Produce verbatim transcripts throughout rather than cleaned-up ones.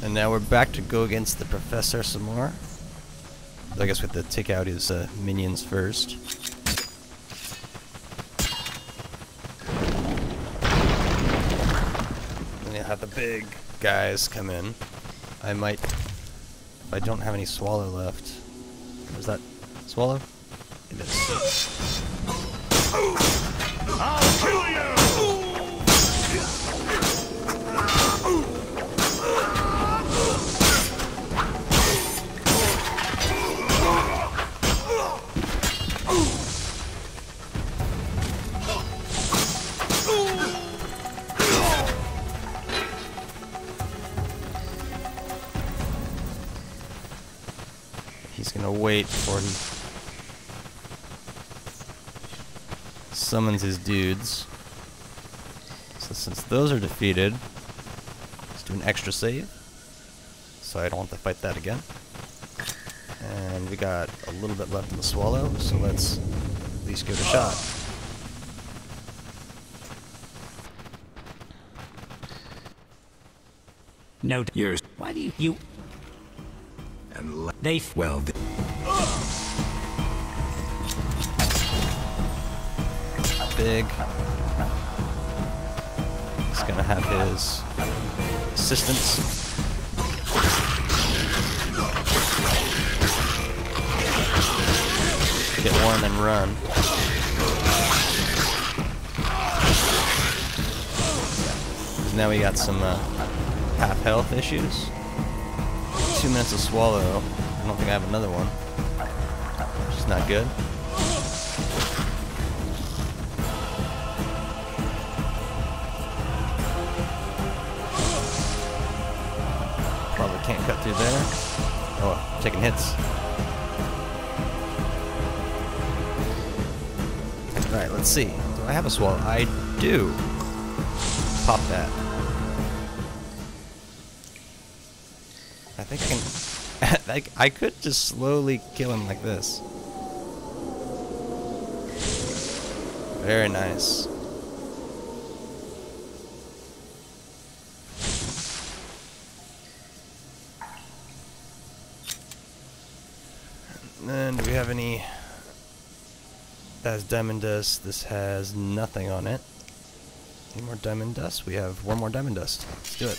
And now we're back to go against the professor some more. I guess we have to take out his uh, minions first. And you'll have the big guys come in. I might... If I don't have any swallow left... Was that swallow? It is. I'll kill you! He's gonna wait for him. Summons his dudes. So since those are defeated, let's do an extra save, so I don't have to fight that again. And we got a little bit left in the swallow, so let's at least give it a shot. No, yours. Why do you? you and they well. They Big. He's gonna have his assistants. Get one and run. Now we got some uh, half health issues. Two minutes of swallow. I don't think I have another one. Which is not good. Can't cut through there. Oh, taking hits. Alright, let's see. Do I have a swallow? I do. Pop that. I think I can... I could just slowly kill him like this. Very nice. And do we have any? That has diamond dust. This has nothing on it. Any more diamond dust? We have one more diamond dust. Let's do it.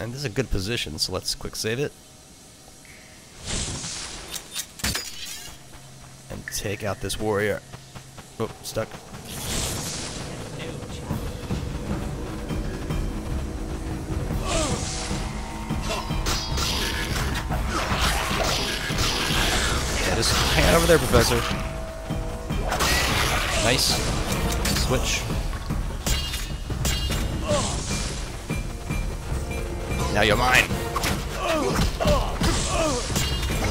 And this is a good position, so let's quick save it. And take out this warrior. Oh, stuck. Hang out over there, Professor. Nice. Switch. Now you're mine.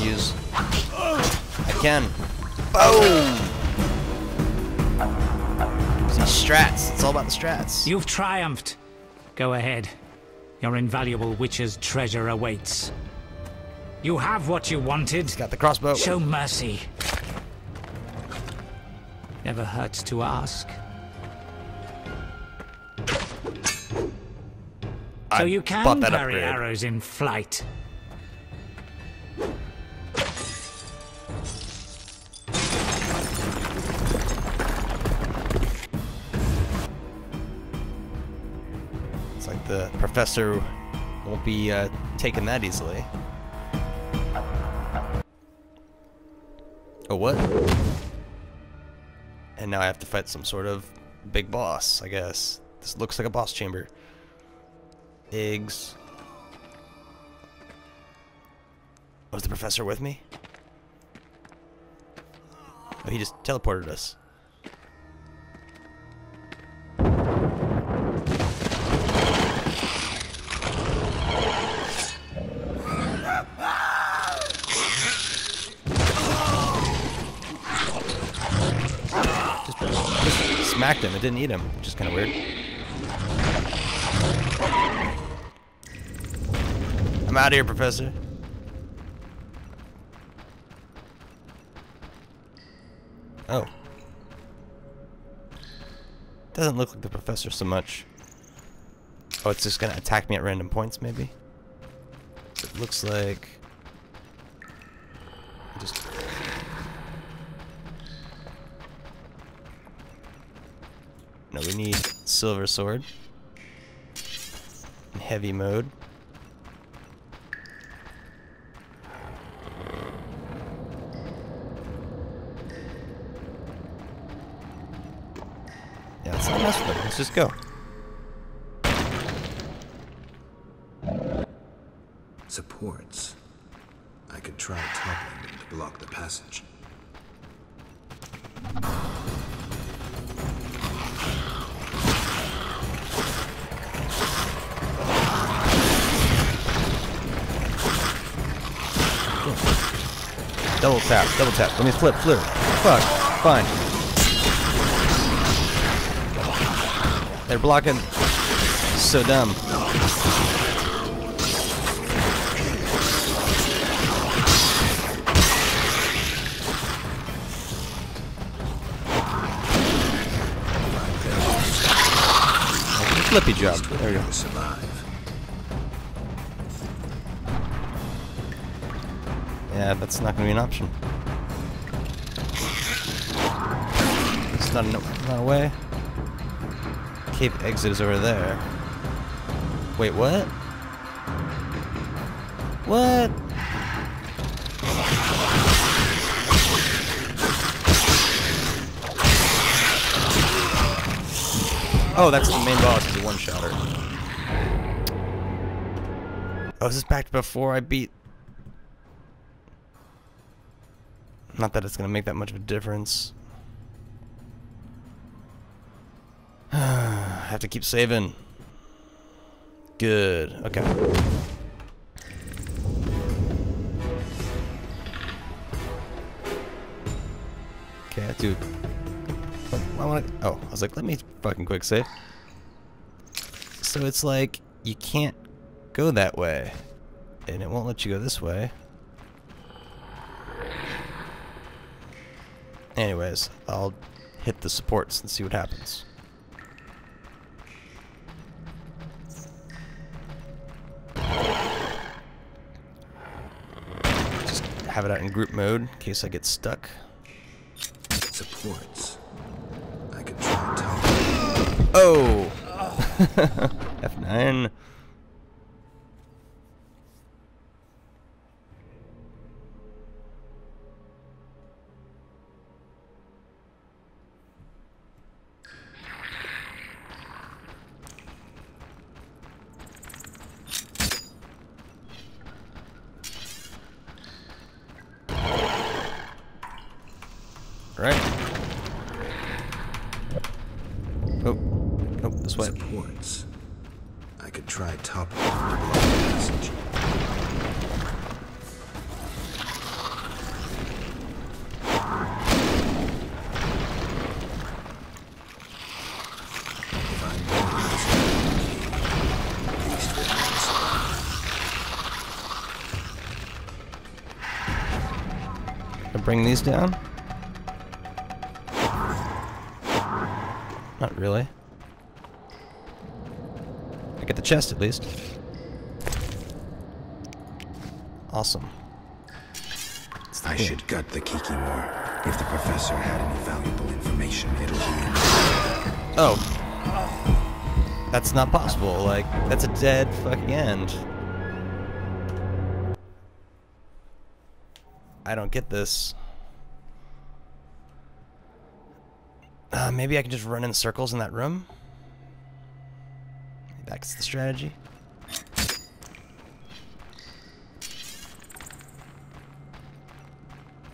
Use. I can. Boom! See, strats. It's all about the strats. You've triumphed. Go ahead. Your invaluable witch's treasure awaits. You have what you wanted. He's got the crossbow. Show mercy. Never hurts to ask. I so you can parry arrows in flight. It's like the professor won't be uh, taken that easily. Oh, what? And now I have to fight some sort of big boss, I guess. This looks like a boss chamber. Eggs. Was the professor with me? Oh, he just teleported us. Smacked him, it didn't eat him, which is kind of weird. I'm out of here, Professor. Oh. Doesn't look like the professor so much. Oh, it's just gonna attack me at random points, maybe? It looks like... Just... No, we need silver sword. In heavy mode. Yeah, that's not much fun. Let's just go. Supports. I could try toppling them to block the passage. Double tap, double tap. Let me flip, flip. Fuck. Fine. They're blocking. So dumb. Flippy job. There we go. Yeah, that's not going to be an option. It's not, no, not a way. Cave exit is over there. Wait, what? What? Oh, that's the main boss. He's a one-shotter. Oh, is this back to before I beat? Not that it's gonna make that much of a difference. I have to keep saving. Good. Okay. Okay, I do. I wanna, oh, I was like, let me fucking quick save. So it's like, you can't go that way. And it won't let you go this way. Anyways, I'll hit the supports and see what happens. Just have it out in group mode in case I get stuck. Supports. Oh! F nine. Right. Supports. I could try top of the passage. If I'm at least with this. I bring these down? Not really. I get the chest at least. Awesome. I should gut the Kikimor. If the professor had any valuable information, it'll be in. Oh. That's not possible. Like, that's a dead fucking end. I don't get this. Uh, maybe I can just run in circles in that room? That's the strategy.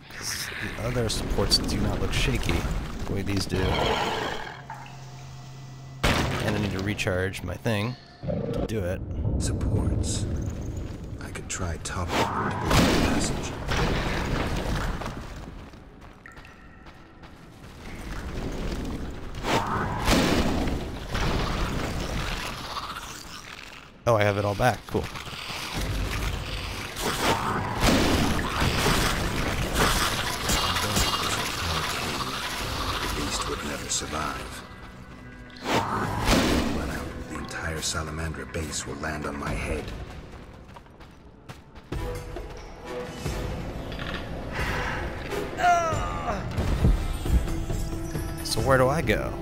Because the other supports do not look shaky the way these do. And I need to recharge my thing to do it. Supports. I could try top up to block the passage. Oh, I have it all back. Cool. The beast would never survive. entire Salamandra base will land on my head. So where do I go?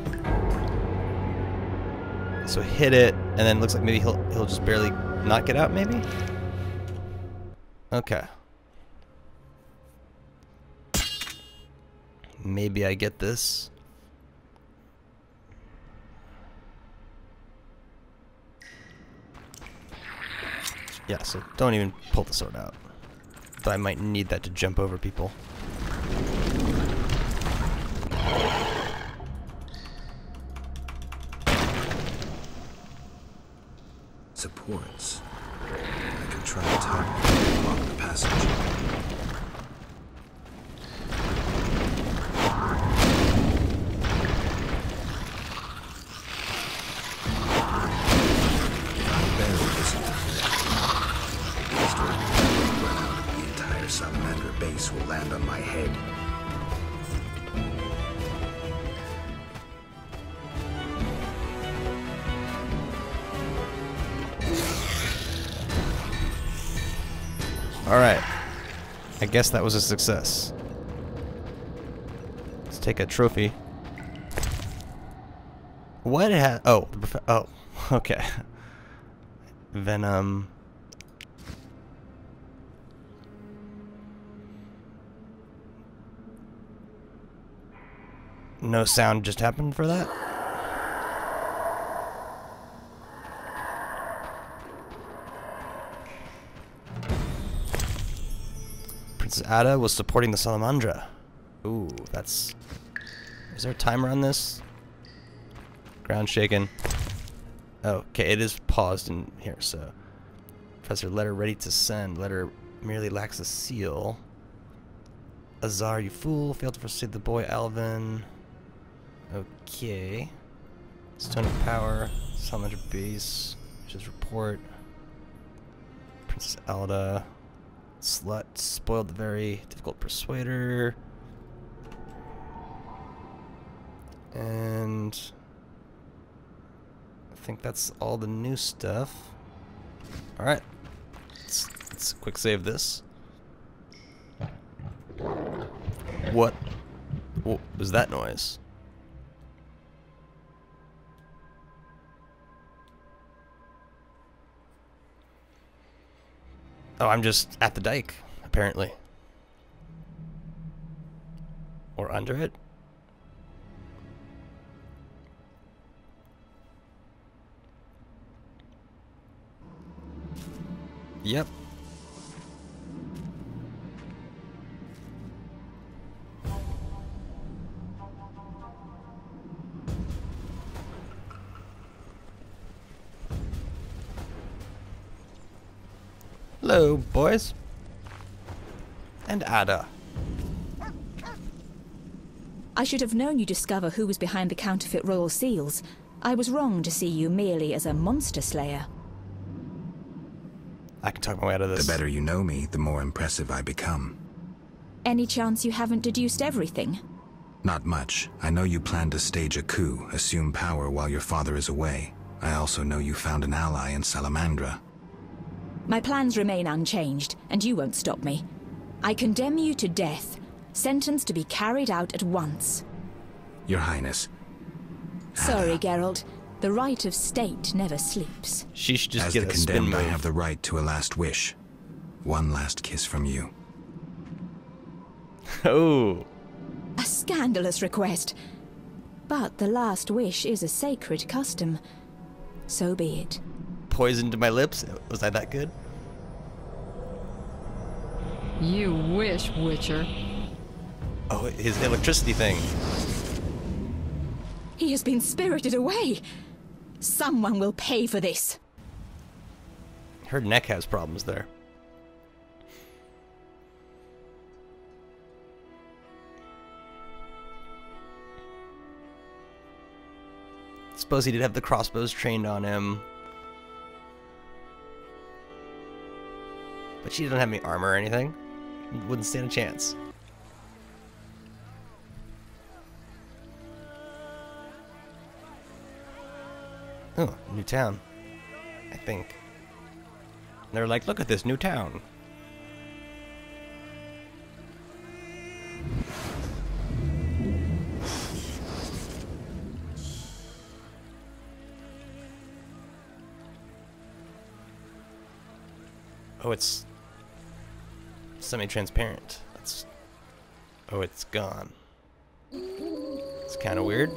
So hit it, and then it looks like maybe he'll he'll just barely knock it out, maybe? Okay. Maybe I get this. Yeah, so don't even pull the sword out. Though I might need that to jump over people. Supports. I can try to target along the passage. Alright, I guess that was a success. Let's take a trophy. What ha- oh, oh, okay. Venom. No sound just happened for that? Ada was supporting the Salamandra. Ooh, that's... Is there a timer on this? Ground shaken. Oh, okay, it is paused in here, so... Professor, letter ready to send. Letter merely lacks a seal. Azar, you fool. Failed to forsake the boy, Alvin. Okay. Stone of Power. Salamandra base. Just report. Princess Alda. Slut spoiled the very difficult persuader, and I think that's all the new stuff. All right, let's, let's quick save this. What, what was that noise? Oh, I'm just at the dike, apparently. Or under it? Yep. Hello, boys. And Ada. I should have known you'd discover who was behind the counterfeit royal seals. I was wrong to see you merely as a monster slayer. I can talk my way out of this. The better you know me, the more impressive I become. Any chance you haven't deduced everything? Not much. I know you plan to stage a coup, assume power while your father is away. I also know you found an ally in Salamandra. My plans remain unchanged, and you won't stop me. I condemn you to death, sentenced to be carried out at once. Your Highness. Sorry, Geralt. The right of state never sleeps. She should just get a spin move. As the condemned, I have the right to a last wish. One last kiss from you. Oh. A scandalous request. But the last wish is a sacred custom. So be it. Poison to my lips? Was I that good? You wish, Witcher. Oh, his electricity thing. He has been spirited away. Someone will pay for this. Her neck has problems there. Suppose he did have the crossbows trained on him. But she didn't have any armor or anything. Wouldn't stand a chance. Oh, new town, I think. And they're like, look at this new town. Oh, it's semi-transparent. That's... Oh, it's gone. It's kind of weird.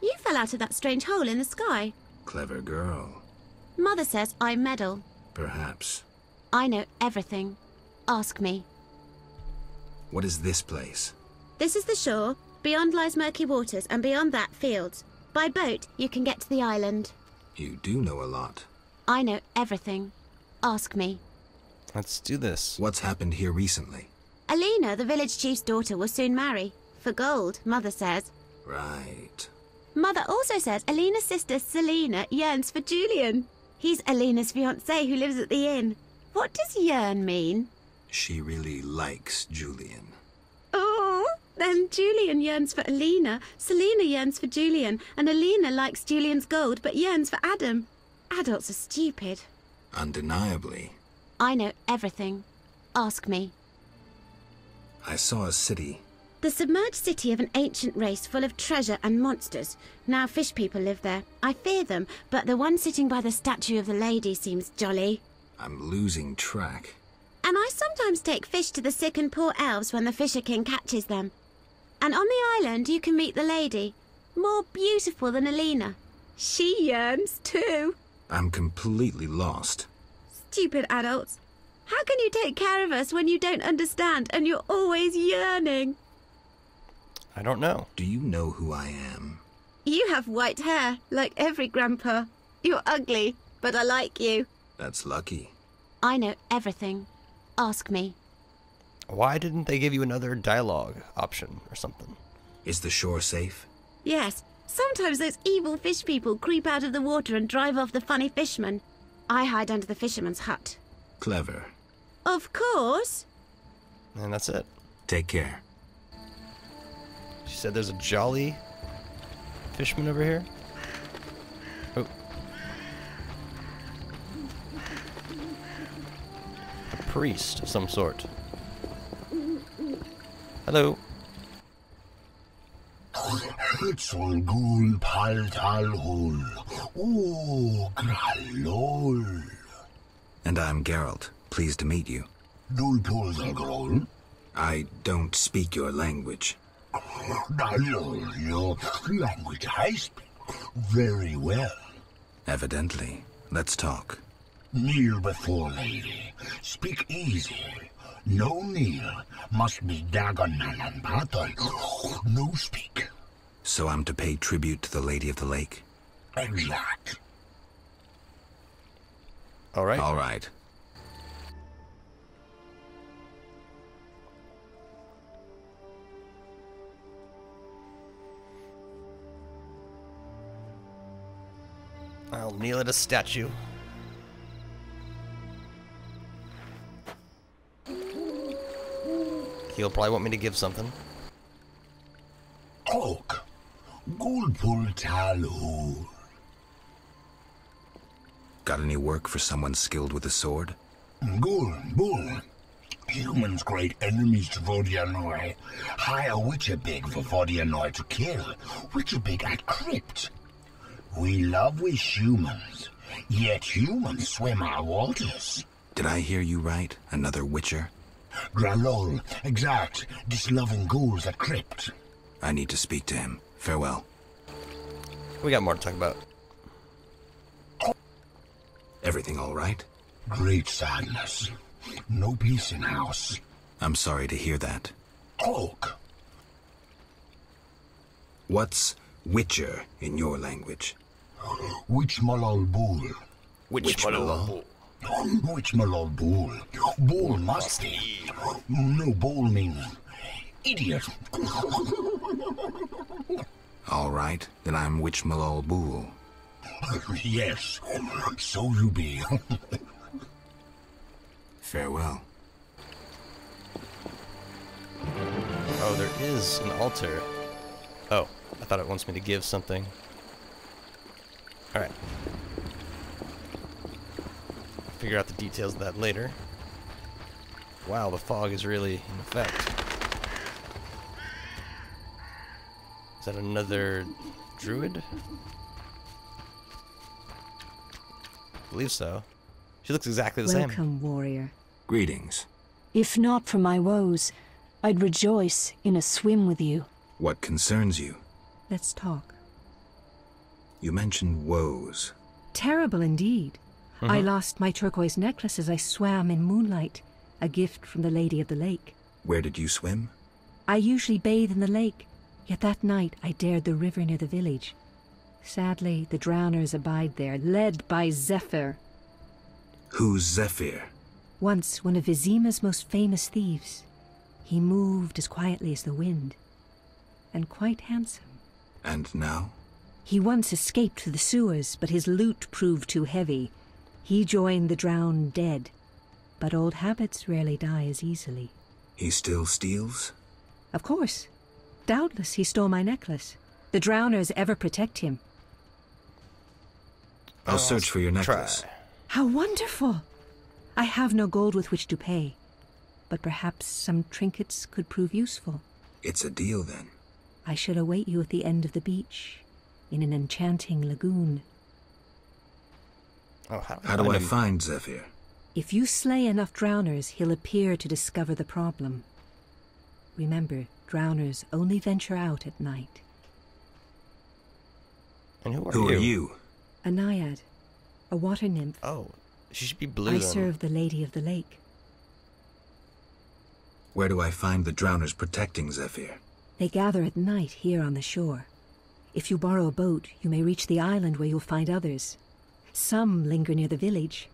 You fell out of that strange hole in the sky. Clever girl. Mother says I meddle. Perhaps. I know everything. Ask me. What is this place? This is the shore. Beyond lies murky waters, and beyond that, fields. By boat, you can get to the island. You do know a lot. I know everything. Ask me. Let's do this. What's happened here recently? Alina, the village chief's daughter, will soon marry. For gold, Mother says. Right. Mother also says Alina's sister, Selena, yearns for Julian. He's Alina's fiancé who lives at the inn. What does yearn mean? She really likes Julian. Then Julian yearns for Alina, Selena yearns for Julian, and Alina likes Julian's gold but yearns for Adam. Adults are stupid. Undeniably. I know everything. Ask me. I saw a city. The submerged city of an ancient race full of treasure and monsters. Now fish people live there. I fear them, but the one sitting by the statue of the lady seems jolly. I'm losing track. And I sometimes take fish to the sick and poor elves when the Fisher King catches them. And on the island, you can meet the lady. More beautiful than Alina. She yearns, too. I'm completely lost. Stupid adults. How can you take care of us when you don't understand and you're always yearning? I don't know. Do you know who I am? You have white hair, like every grandpa. You're ugly, but I like you. That's lucky. I know everything. Ask me. Why didn't they give you another dialogue option or something? Is the shore safe? Yes. Sometimes those evil fish people creep out of the water and drive off the funny fishermen. I hide under the fisherman's hut. Clever. Of course. And that's it. Take care. She said there's a jolly fisherman over here. Oh. A priest of some sort. Hello. And I'm Geralt. Pleased to meet you. I don't speak your language. Your language I speak very well. Evidently. Let's talk. Kneel before lady. Speak easy. No kneel. Must be Dagon and Patoi. No speak. So I'm to pay tribute to the Lady of the Lake? Exact. All right. All right. I'll kneel at a statue. He'll probably want me to give something. Talk. Got any work for someone skilled with a sword? Humans' great enemies to Vodianoi. Hire Witcher Pig for Vodianoi to kill. Witcher Pig at crypt. We love we humans, yet humans swim our waters. Did I hear you right? Another Witcher? Gralol, exact, disloving ghouls at crypt. I need to speak to him. Farewell. We got more to talk about. Everything all right? Great sadness. No peace in house. I'm sorry to hear that. Talk. What's Witcher in your language? Witch malol bool. Witch malol bool. Which my lord bull? Bull must be. No, bull means idiot. All right, then I'm Witch Malol Bull. Yes, so you be. Farewell. Oh, Oh, there is an altar. Oh, I thought it wants me to give something. Alright. Figure out the details of that later. Wow, the fog is really in effect. Is that another druid? I believe so. She looks exactly the Welcome, same. Welcome, warrior. Greetings. If not for my woes, I'd rejoice in a swim with you. What concerns you? Let's talk. You mentioned woes. Terrible indeed. Mm-hmm. I lost my turquoise necklace as I swam in moonlight, a gift from the Lady of the Lake. Where did you swim? I usually bathe in the lake, yet that night I dared the river near the village. Sadly, the drowners abide there, led by Zephyr. Who's Zephyr? Once one of Vizima's most famous thieves. He moved as quietly as the wind, and quite handsome. And now? He once escaped to the sewers, but his loot proved too heavy. He joined the drowned dead, but old habits rarely die as easily. He still steals? Of course. Doubtless he stole my necklace. The drowners ever protect him. I'll search for your necklace. Try. How wonderful! I have no gold with which to pay, but perhaps some trinkets could prove useful. It's a deal, then. I shall await you at the end of the beach, in an enchanting lagoon. Oh, how, how do I, I find Zephyr? If you slay enough drowners, he'll appear to discover the problem. Remember, drowners only venture out at night. And who are who you? Are you? A naiad, a water nymph. Oh, she should be blue. I then. serve the Lady of the Lake. Where do I find the drowners protecting Zephyr? They gather at night here on the shore. If you borrow a boat, you may reach the island where you'll find others. Some linger near the village.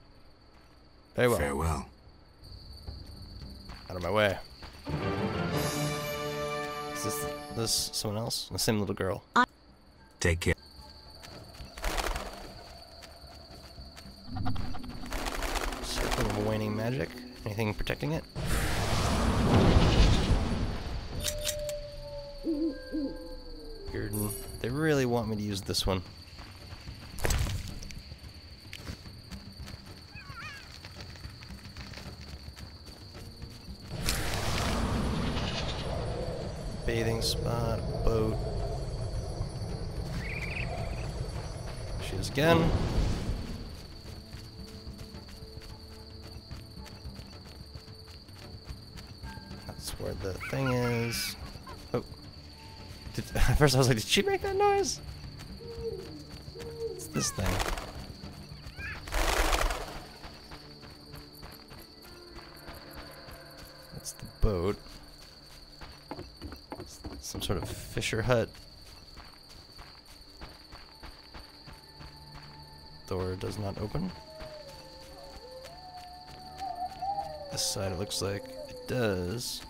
Very well. Farewell. Out of my way. Is this, this someone else? The same little girl. I Take care. Circle of waning magic. Anything protecting it? Cheridan. They really want me to use this one. Bathing spot, boat. She is again. That's where the thing is. Oh. Did, at first I was like, did she make that noise? It's this thing. That's the boat. Some sort of fisher hut. Door does not open. This side it looks like it does.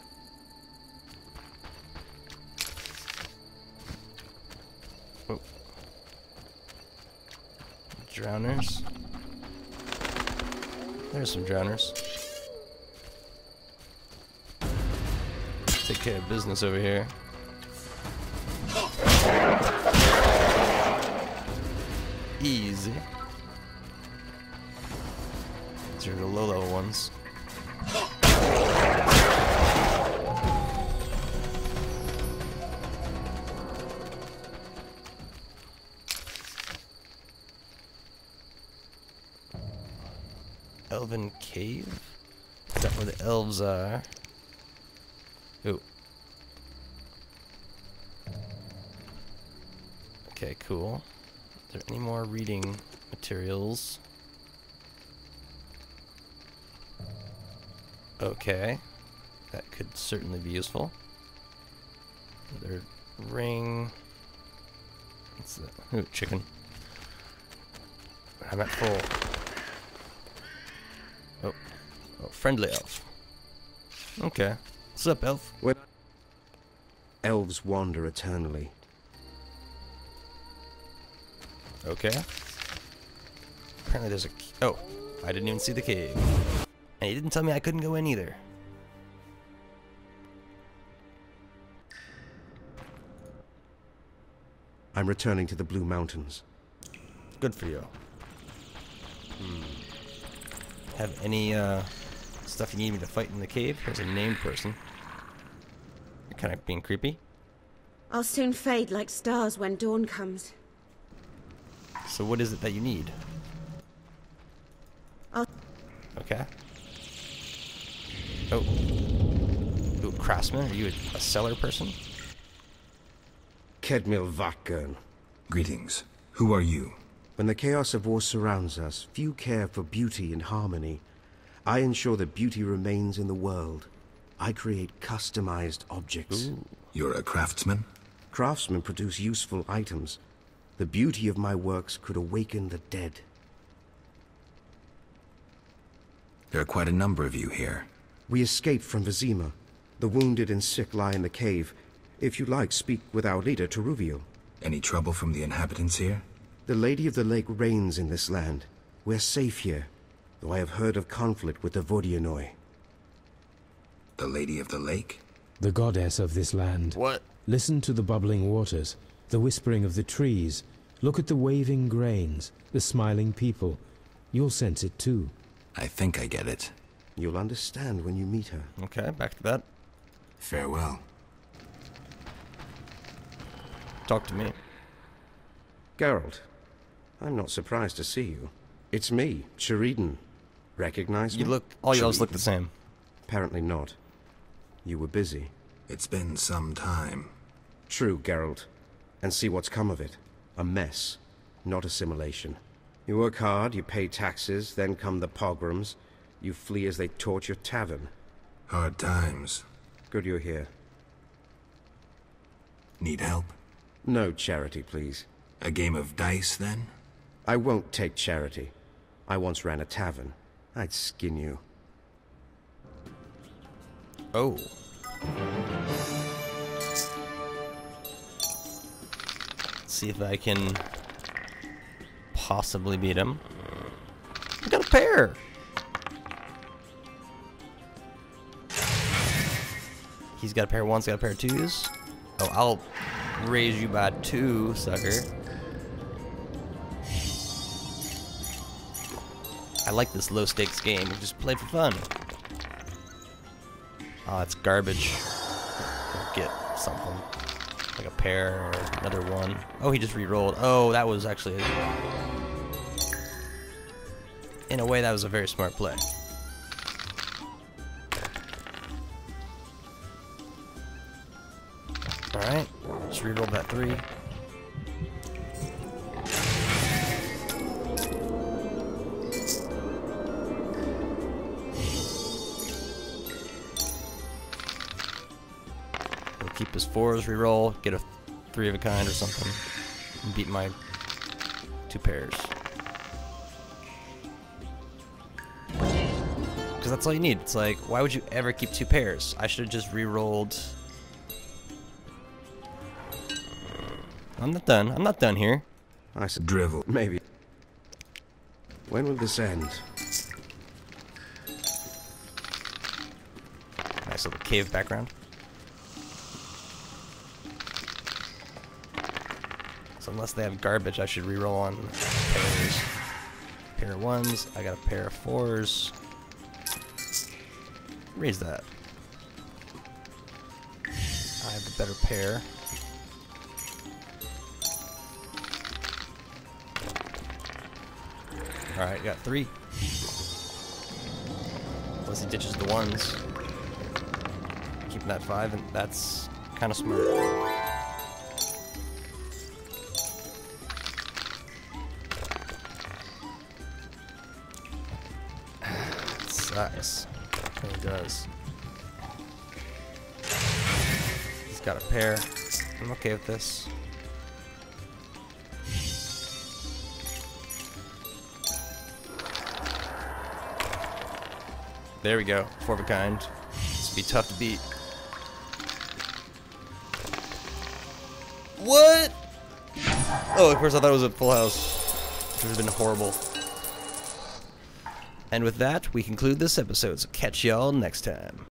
Whoa. Drowners. There's some drowners. Take care of business over here. Easy. These are the low level ones. Elven cave? Is that where the elves are? Ooh. Okay, cool. Is there any more reading materials? Okay. That could certainly be useful. Another ring. What's that? Ooh, chicken. I'm at full. Oh. Oh, friendly elf. Okay. What's up, elf? What? Elves wander eternally. Okay. Apparently there's a... Oh, I didn't even see the cave. And he didn't tell me I couldn't go in either. I'm returning to the Blue Mountains. Good for you. Hmm. Have any uh, stuff you need me to fight in the cave? There's a named person. You're kind of being creepy. I'll soon fade like stars when dawn comes. So what is it that you need? I'll okay. Oh. Ooh, craftsman? Are you a, a cellar person? Kedmil Vakkern. Greetings. Who are you? When the chaos of war surrounds us, few care for beauty and harmony. I ensure that beauty remains in the world. I create customized objects. Ooh. You're a craftsman? Craftsmen produce useful items. The beauty of my works could awaken the dead. There are quite a number of you here. We escaped from Vizima. The wounded and sick lie in the cave. If you like, speak with our leader, Teruvio. Any trouble from the inhabitants here? The Lady of the Lake reigns in this land. We're safe here, though I have heard of conflict with the Vodianoi. The Lady of the Lake? The goddess of this land. What? Listen to the bubbling waters, the whispering of the trees. Look at the waving grains, the smiling people. You'll sense it too. I think I get it. You'll understand when you meet her. Okay, back to that. Farewell. Talk to me. Geralt, I'm not surprised to see you. It's me, Cheridan. Recognize me? You look... all yours look the same. Apparently not. You were busy. It's been some time. True, Geralt. And see what's come of it. A mess, not assimilation. You work hard, you pay taxes, then come the pogroms. You flee as they torch your tavern. Hard times. Good you're here. Need help? No charity, please. A game of dice, then? I won't take charity. I once ran a tavern. I'd skin you. Oh. Let's see if I can possibly beat him. I got a pair! He's got a pair of ones, got a pair of twos. Oh, I'll raise you by two, sucker. I like this low-stakes game. We just play for fun. Oh, it's garbage. I'll get something. Like a pair or another one. Oh, he just re-rolled. Oh, that was actually... in a way, that was a very smart play. Alright, just re-roll that three. Keep his fours, re-roll, get a three of a kind or something, and beat my two pairs. Because that's all you need. It's like, why would you ever keep two pairs? I should have just re-rolled. I'm not done. I'm not done here. I said drivel, maybe. When will this end? Nice little cave background. Unless they have garbage, I should reroll on pairs. Pair of ones, I got a pair of fours. Raise that. I have a better pair. Alright, got three. Unless he ditches the ones. Keeping that five, and that's kind of smart. Nice. He does. He's got a pair. I'm okay with this. There we go. Four of a kind. This would be tough to beat. What? Oh, of course I thought it was a full house. Which would have been horrible. And with that, we conclude this episode, so catch y'all next time.